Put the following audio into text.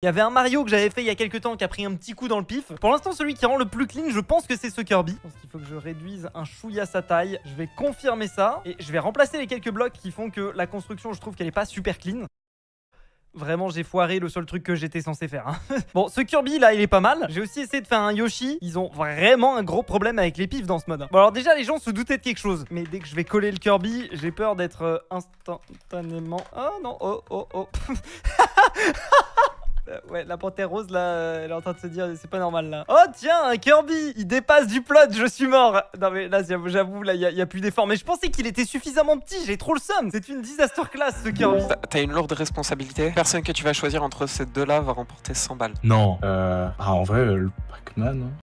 Il y avait un Mario que j'avais fait il y a quelques temps qui a pris un petit coup dans le pif. Pour l'instant, celui qui rend le plus clean, je pense que c'est ce Kirby. Je pense qu'il faut que je réduise un chouïa sa taille. Je vais confirmer ça et je vais remplacer les quelques blocs qui font que la construction, je trouve qu'elle n'est pas super clean. Vraiment, j'ai foiré le seul truc que j'étais censé faire. Bon, ce Kirby, là, il est pas mal. J'ai aussi essayé de faire un Yoshi. Ils ont vraiment un gros problème avec les pifs dans ce mode. Bon, alors déjà, les gens se doutaient de quelque chose. Mais dès que je vais coller le Kirby, j'ai peur d'être instantanément... Oh non, oh, oh, oh. Ouais, la panthère rose, là, elle est en train de se dire, c'est pas normal, là. Oh, tiens, un Kirby! Il dépasse du plot, je suis mort! Non, mais là, j'avoue, là, il n'y a plus d'effort. Mais je pensais qu'il était suffisamment petit, j'ai trop le seum! C'est une disaster class, ce Kirby. T'as une lourde responsabilité. Personne que tu vas choisir entre ces deux-là va remporter 100 balles. Non. Ah, en vrai, le Pac-Man...